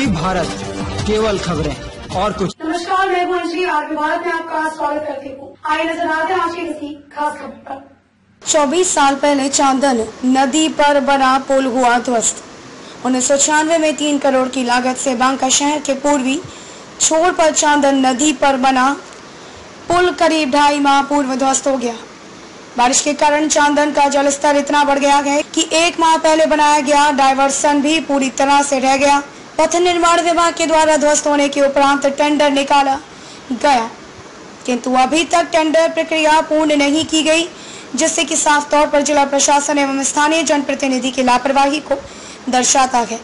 पूर्वी भारत केवल खबरें और कुछ। नमस्कार, मैं भुवनेश्वरी आरपी भारत में आपका स्वागत करती हूँ। आइए नजर आते हैं आज की किसी खास खबर पर। 24 साल पहले चांदन नदी पर बना पुल हुआ ध्वस्त। 1996 में 3 करोड़ की लागत से बांका शहर के पूर्वी छोर पर चांदन नदी पर बना पुल करीब 2.5 माह पूर्व ध्वस्त हो गया। बारिश के कारण चांदन का जलस्तर इतना बढ़ गया है कि 1 माह पहले बनाया गया डायवर्सन भी पूरी तरह से ढह गया। पथ निर्माण विभाग के द्वारा ध्वस्त होने के उपरांत टेंडर निकाला गया, किंतु अभी तक टेंडर प्रक्रिया पूर्ण नहीं की गई, जिससे कि साफ तौर पर जिला प्रशासन एवं स्थानीय जनप्रतिनिधि की लापरवाही को दर्शाता है।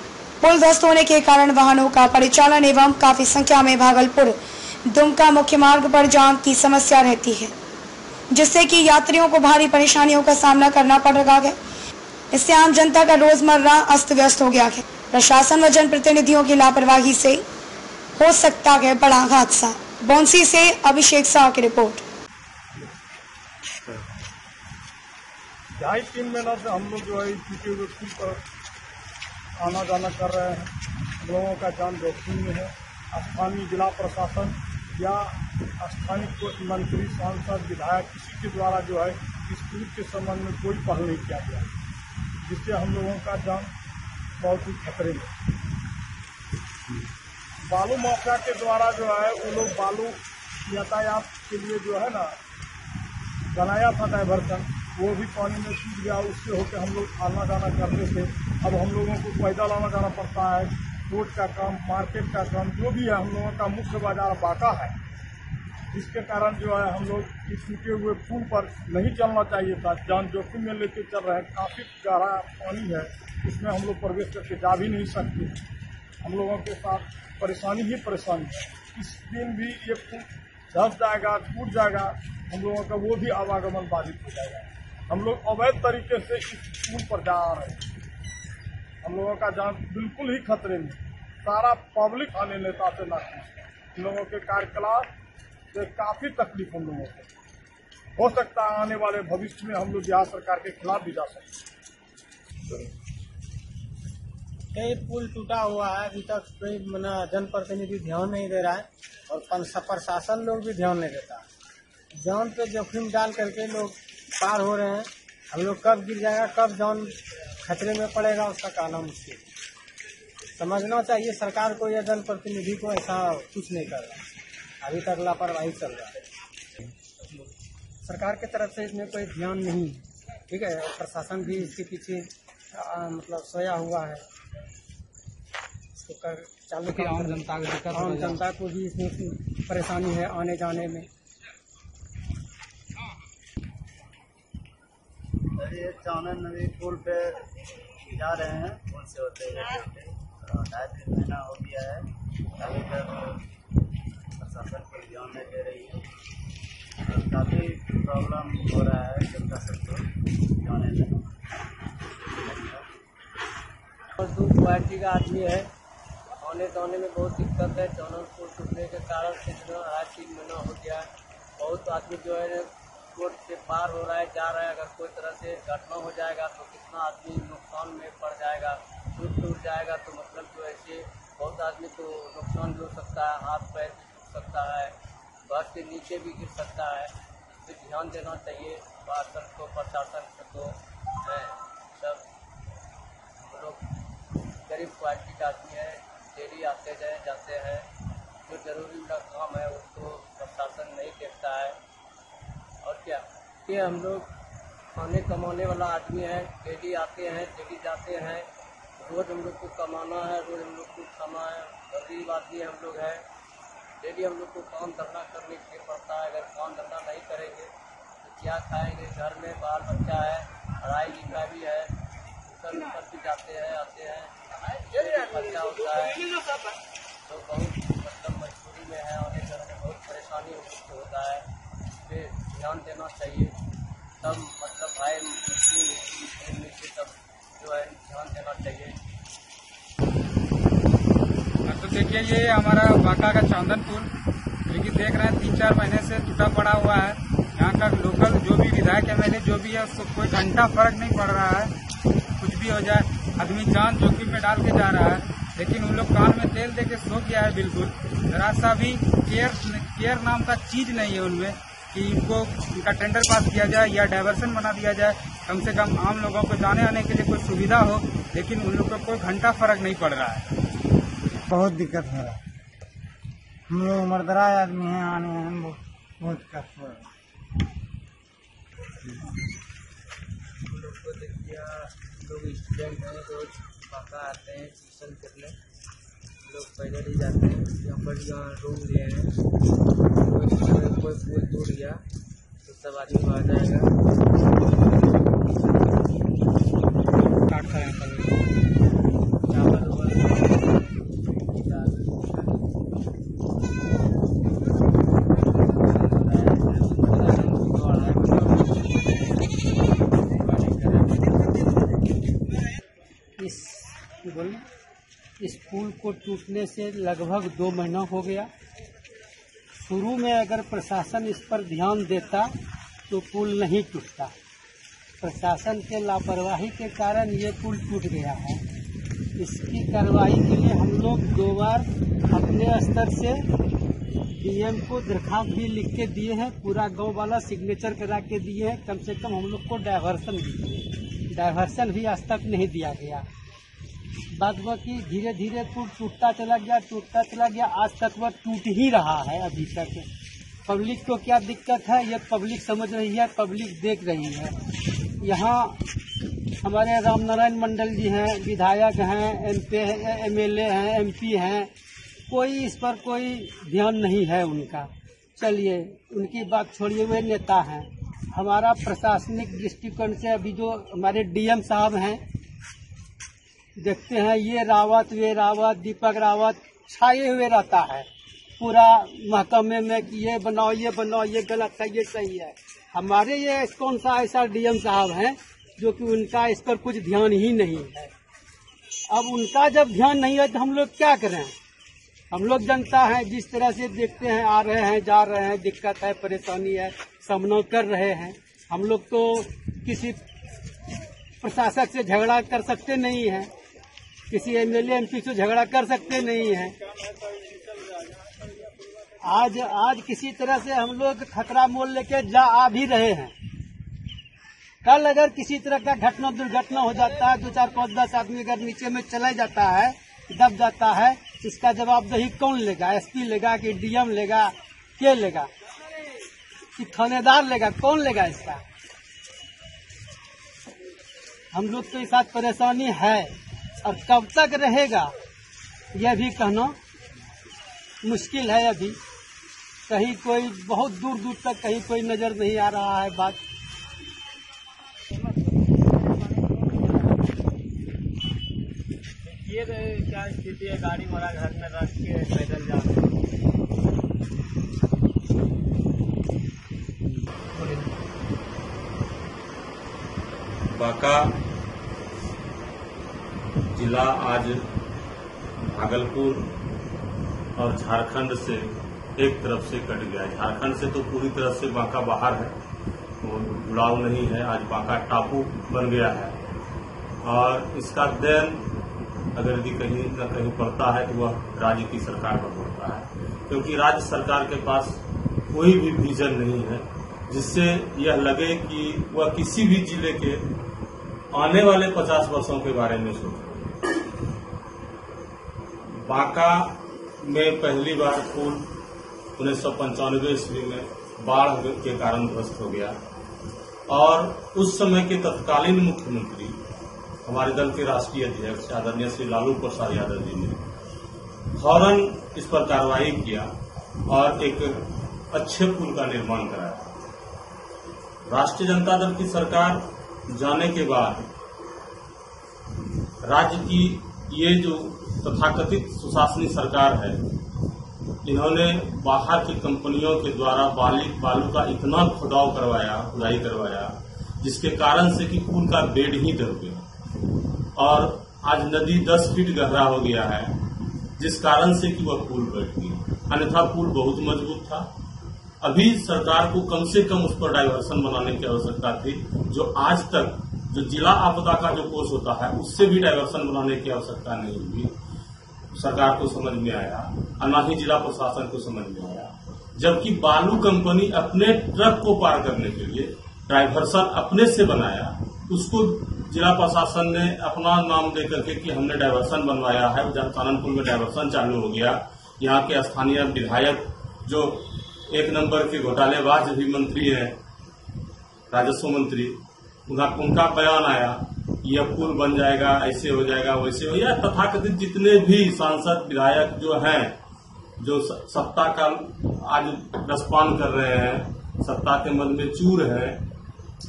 पुल ध्वस्त होने के कारण वाहनों का परिचालन एवं काफी संख्या में भागलपुर दुमका मुख्य मार्ग पर जाम की समस्या रहती है, जिससे कि यात्रियों को भारी परेशानियों का सामना करना पड़ रहा है। इससे आम जनता का रोजमर्रा अस्त व्यस्त हो गया है। प्रशासन व जनप्रतिनिधियों की लापरवाही से हो सकता है बड़ा हादसा। बौंसी से अभिषेक शाह की रिपोर्ट। ढाई 3 महीना से हम लोग जो है किसी पर आना जाना कर रहे हैं। लोगों का जान जोखिम में है। स्थानीय जिला प्रशासन या स्थानीय मंत्री, सांसद, विधायक, किसी के द्वारा जो है इस पुल के संबंध में कोई पहल नहीं किया गया, जिससे हम लोगों का जान बहुत ही खतरे में। बालू मौका के द्वारा जो है वो लोग बालू यातायात के लिए जो है ना बनाया था डायवर्सन, वो भी पानी में सूख गया। उससे होकर हम लोग आना जाना करते थे। अब हम लोगों को पैदल आना जाना पड़ता है। रोड का काम, मार्केट का काम, जो भी है, हम लोगों का मुख्य बाजार बांका है। इसके कारण जो है हम लोग इस टूटे हुए पुल पर नहीं चलना चाहिए था। जान जोखिम में लेके चल रहे हैं। काफ़ी गहरा पानी है, इसमें हम लोग प्रवेश करके जा भी नहीं सकते। हम लोगों के साथ परेशानी ही परेशानी है। इस दिन भी ये पुल धस जाएगा, टूट जाएगा, हम लोगों का वो भी आवागमन बाधित हो जाएगा। हम लोग अवैध तरीके से इस पुल पर जा रहे हैं। हम लोगों का जान बिल्कुल ही खतरे में। सारा पब्लिक आने लेता से ना हम लोगों के कार्यकलाप से काफ़ी तकलीफ हम लोगों को हो सकता है। आने वाले भविष्य में हम लोग बिहार सरकार के खिलाफ भी जा सकते हैं। कई पुल टूटा हुआ है, अभी तक कोई मना जनप्रतिनिधि ध्यान नहीं दे रहा है और प्रशासन लोग भी ध्यान नहीं देता। जान पे जोखिम डाल करके लोग पार हो रहे हैं। हम लोग कब गिर जाएगा, कब जान खतरे में पड़ेगा, उसका कहना मुश्किल। समझना चाहिए सरकार को या जनप्रतिनिधि को, ऐसा कुछ नहीं कर रहा। अभी तक लापरवाही चल रहा है। सरकार की तरफ से इसमें कोई ध्यान नहीं है, ठीक है। प्रशासन भी इसके पीछे मतलब सोया हुआ है। इसको कर चालू की आम जनता को भी इसमें परेशानी है आने जाने में। ये चांदन नदी पुल पे जा रहे हैं, पुल से होते जाते 2.5-3 महीना हो गया है। अभी तक प्रशासन पर ध्यान नहीं दे रही है। काफ़ी प्रॉब्लम हो रहा है। जनता सबको ध्यान नहीं दे रहा। मजदूर क्वालिटी का आदमी है, आने जाने में बहुत दिक्कत है। चांदन पुल टूटने के कारण कितना 2.5-3 महीना हो गया है। बहुत आदमी जो है रोड से पार हो रहा है, जा रहा है। अगर कोई तरह से घटना हो जाएगा तो कितना आदमी नुकसान में पड़ जाएगा। टूट जाएगा तो मतलब जो ऐसे बहुत आदमी को नुकसान भी हो सकता है। हाथ पैर टूट सकता है, बस के नीचे भी गिर सकता है। इस पर ध्यान देना चाहिए शासन को, प्रशासन को। सब हम लोग गरीब क्वालिटी के आदमी हैं, डेली आते जाए जाते हैं। जो जरूरी का काम है उसको प्रशासन नहीं देखता है। और क्या कि हम लोग खाने कमाने वाला आदमी है, डेली आते हैं, डेली जाते हैं। रोज हम लोग को कमाना है, रोज हम लोग को खाना है। गरीब आदमी हम लोग हैं। डेली हम लोग को काम धरना करने के लिए पड़ता है। अगर काम धरना नहीं करेंगे तो क्या खाएंगे? घर में बाल बच्चा है, पढ़ाई लिखाई भी है, उतर उतर भी जाते हैं, आते हैं। बच्चा होता है तो बहुत मतलब मजबूरी में है। और घर में बहुत परेशानी होता है। ध्यान देना चाहिए सब, मतलब भाई मुस्लिम सब जो है ध्यान देना चाहिए। तो देखिए, ये हमारा बांका का चांदन पुल, लेकिन देख रहे हैं 3-4 महीने से टूटा पड़ा हुआ है। यहाँ का लोकल जो भी विधायक MLA जो भी है उसको कोई घंटा फर्क नहीं पड़ रहा है। कुछ भी हो जाए, आदमी जान जोखिम में डाल के जा रहा है। लेकिन उन लोग कान में तेल देके सो गया है बिल्कुल। जरा सा भी केयर नाम का चीज नहीं है उनमें कि इनको इनका टेंडर पास किया जाए या डायवर्सन बना दिया जाए, कम से कम आम लोगों को जाने आने के लिए कोई सुविधा हो, लेकिन उन लोगों को कोई घंटा फर्क नहीं पड़ रहा है। बहुत दिक्कत हो रहा है, हम लोग उम्रदराज आदमी है, आने में बहुत कष्ट हो रहा है। लोग स्टूडेंट हैं, रोज बांका आते हैं ट्यूशन करने, लोग पैदल ही जाते हैं। यहाँ पर यहाँ रूम लिए हैं, कोई फूल टूट गया तो सब आदमी आ जाएगा। इस पुल को टूटने से लगभग 2 महीना हो गया। शुरू में अगर प्रशासन इस पर ध्यान देता तो पुल नहीं टूटता। प्रशासन के लापरवाही के कारण ये पुल टूट गया है। इसकी कार्रवाई के लिए हम लोग 2 बार अपने स्तर से डीएम को दरखास्त भी लिख के दिए हैं, पूरा गांव वाला सिग्नेचर करा के दिए हैं। कम से कम हम लोग को डायवर्सन दीजिए, डायवर्सन भी आज तक नहीं दिया गया। बाद बाकी धीरे धीरे पुल टूटता चला गया, आज तक वह टूट ही रहा है अभी तक। पब्लिक को क्या दिक्कत है ये पब्लिक समझ रही है, पब्लिक देख रही है। यहाँ हमारे रामनारायण मंडल जी हैं, विधायक हैं, एमएलए हैं, एमपी हैं, कोई इस पर कोई ध्यान नहीं है उनका। चलिए उनकी बात छोड़िए, हुए नेता हैं। हमारा प्रशासनिक दृष्टिकोण से अभी जो हमारे डीएम साहब हैं, देखते हैं ये रावत वे रावत, दीपक रावत छाए हुए रहता है पूरा महकमे में कि ये बनाओ ये बनाओ, ये गलत है ये सही है। हमारे ये कौन सा ऐसा डीएम साहब हैं जो कि उनका इस पर कुछ ध्यान ही नहीं है। अब उनका जब ध्यान नहीं है तो हम लोग क्या करें। हम लोग जनता हैं, जिस तरह से देखते हैं आ रहे हैं जा रहे हैं, दिक्कत है परेशानी है सामना कर रहे हैं। हम लोग तो किसी प्रशासक से झगड़ा कर सकते नहीं है, किसी एमएलए एमपी से झगड़ा कर सकते नहीं है। आज किसी तरह से हम लोग खतरा मोल लेके जा आ भी रहे हैं। कल अगर किसी तरह का घटना दुर्घटना हो जाता है, 2 4 5 10 आदमी अगर नीचे में चला जाता है, दब जाता है, इसका जवाबदेही कौन लेगा? एसपी लेगा कि डीएम लेगा, क्या लेगा कि थानेदार लेगा, कौन लेगा इसका? हम लोग तो इस साथ परेशानी है और कब तक रहेगा यह भी कहना मुश्किल है। अभी कहीं कोई बहुत दूर दूर तक कहीं कोई नजर नहीं आ रहा है। बात ये क्या स्थिति है, गाड़ी घोड़ा घर में रख के पैदल जा रहे हैं। बांका जिला आज भागलपुर और झारखंड से एक तरफ से कट गया है। झारखंड से तो पूरी तरह से बांका बाहर है, वो जुड़ाव नहीं है। आज बांका टापू बन गया है और इसका देन अगर यदि कहीं न कहीं पड़ता है तो वह राज्य की सरकार पर पड़ता है, क्योंकि राज्य सरकार के पास कोई भी विजन नहीं है जिससे यह लगे कि वह किसी भी जिले के आने वाले 50 वर्षों के बारे में सोचे। बांका में पहली बार पुल 1995 ईस्वी में बाढ़ के कारण ध्वस्त हो गया और उस समय के तत्कालीन मुख्यमंत्री हमारे दल के राष्ट्रीय अध्यक्ष आदरणीय श्री लालू प्रसाद यादव जी ने फौरन इस पर कार्रवाई किया और एक अच्छे पुल का निर्माण कराया। राष्ट्रीय जनता दल की सरकार जाने के बाद राज्य की ये जो तथाकथित सुशासनी सरकार है, इन्होंने बाहर की कंपनियों के द्वारा बालू का इतना खुदाई करवाया जिसके कारण से कि पुल का बेड ही दब गया और आज नदी 10 फीट गहरा हो गया है, जिस कारण से कि वह पुल बैठ गया। अन्यथा पुल बहुत मजबूत था। अभी सरकार को कम से कम उस पर डायवर्सन बनाने की आवश्यकता थी, जो आज तक जो जिला आपदा का जो कोष होता है उससे भी डायवर्सन बनाने की आवश्यकता नहीं हुई। सरकार को समझ में आया और ना ही जिला प्रशासन को समझ में आया, जबकि बालू कंपनी अपने ट्रक को पार करने के लिए डायवर्सन अपने से बनाया, उसको जिला प्रशासन ने अपना नाम दे करके कि हमने डायवर्सन बनवाया है। जरखानपुर में डायवर्सन चालू हो गया। यहाँ के स्थानीय विधायक जो एक नंबर के घोटालेबाज भी मंत्री हैं, राजस्व मंत्री, उनका बयान आया यह पुल बन जाएगा, ऐसे हो जाएगा, वैसे हो जाएगा। तथाकथित जितने भी सांसद विधायक जो हैं, जो सत्ता का आज रसपान कर रहे हैं, सत्ता के मद में चूर हैं,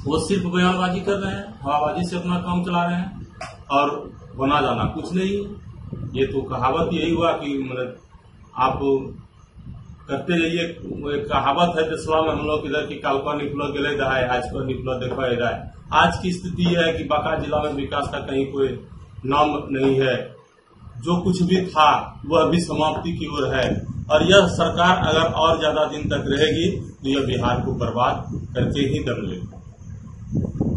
वो सिर्फ बयानबाजी कर रहे हैं, हवाबाजी से अपना काम चला रहे हैं और बना जाना कुछ नहीं। ये तो कहावत यही हुआ कि मतलब आप करते रहिए। कहावत है दसवा में हम लोग इधर की काल पर निपल गले रहा आज पर निपल देखा रहा है। आज की स्थिति यह है कि बांका जिला में विकास का कहीं कोई नाम नहीं है। जो कुछ भी था वह अभी समाप्ति की ओर है और यह सरकार अगर और ज्यादा दिन तक रहेगी तो यह बिहार को बर्बाद करके ही दम लेगी।